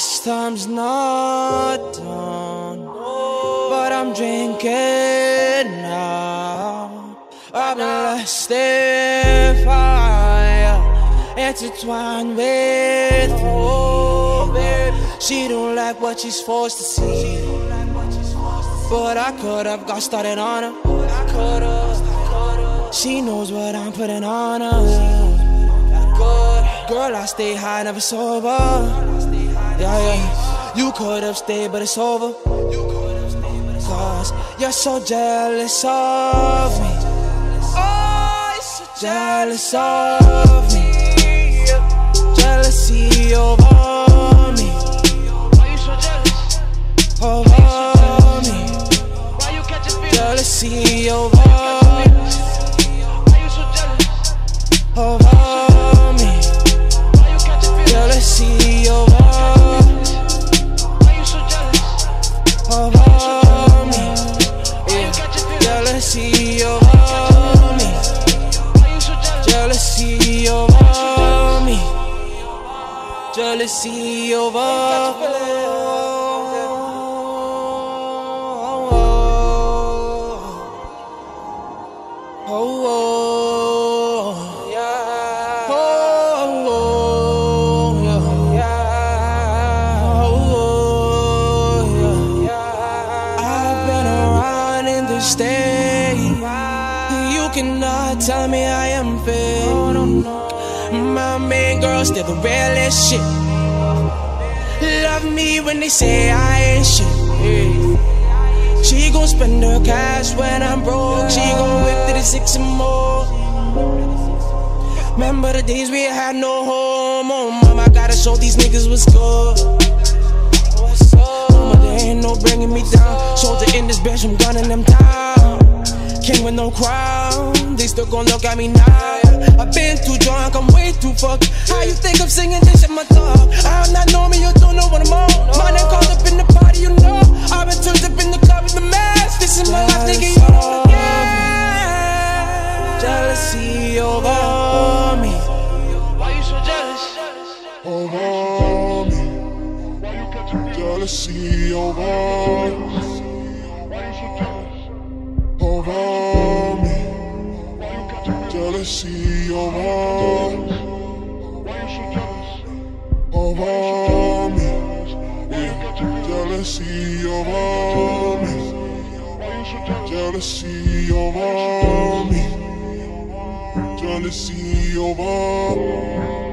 this time's not done, but I'm drinking now. I've been lost in fire, intertwined with hope. She don't like what she's forced to see, but I could have got started on her. She knows what I'm putting on her. Girl, I stay high, never sober. Yeah, yeah. You could've stayed, but it's over. Cause you're so jealous of me. Oh, you're so jealous of me. Jealousy over me. Why you so jealous? Over me. Why you catch a jealousy over me? Why you so jealous? Over me. Jealousy over, why you so jealous? Over me, yeah. Jealousy over me, why you so jealous? Jealousy over me, jealousy over. Stay. You cannot tell me I am fake. My main girl still the realest shit. Love me when they say I ain't shit. She gon' spend her cash when I'm broke. She gon' whip to the 6 and more. Remember the days we had no home. Oh, mama, I gotta show these niggas what's good. Ain't no bringing me down. Soldier in this bitch, I'm gunning them down. King with no crown, they still gon' look at me now. I've been too drunk, I'm way too fucked. How you think I'm singing this shit, my dog? I do not know me, you don't know what I'm on. My name called up in the party, you know. I've been turned up in the club with the mask. This is my life, nigga, you know. Yeah. Jealousy over me. Why you so jealous? Over me. Jealousy over me. Over me. Jealousy over me. Over me. Jealousy over me. Jealousy over me. Jealousy over me.